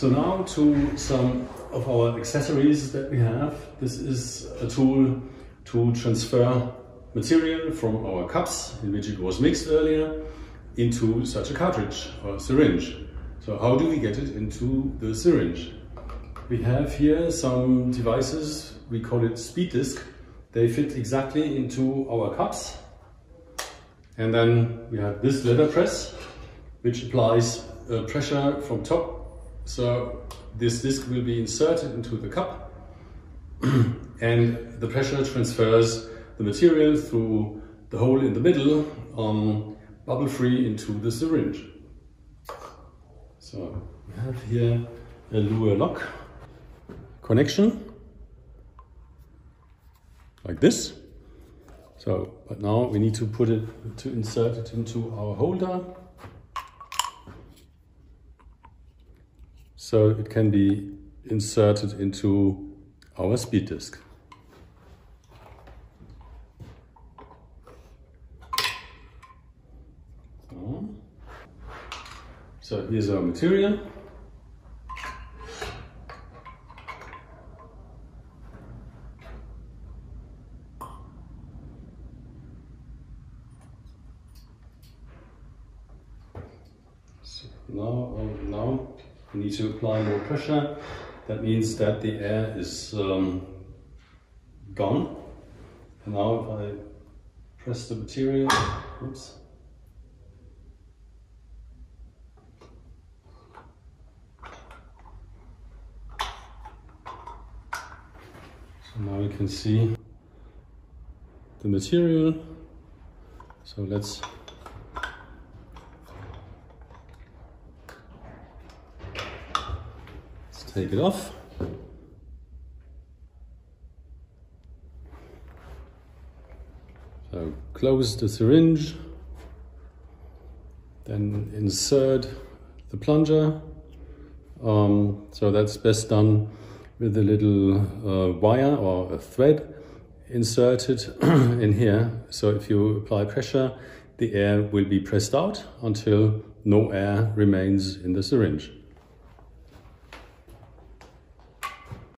So now to some of our accessories that we have. This is a tool to transfer material from our cups in which it was mixed earlier into such a cartridge or syringe. So how do we get it into the syringe? We have here some devices, we call it speed disc. They fit exactly into our cups. And then we have this leather press, which applies pressure from top. So this disc will be inserted into the cup and the pressure transfers the material through the hole in the middle, bubble-free into the syringe. So we have here a lure lock connection, like this. So, but now we need to insert it into our holder, so it can be inserted into our speed disc. So here's our material. So now we need to apply more pressure. That means that the air is gone. And now if I press the material, oops. So now you can see the material. So let's take it off. So close the syringe, then insert the plunger. So that's best done with a little wire or a thread inserted in here. So if you apply pressure, the air will be pressed out until no air remains in the syringe.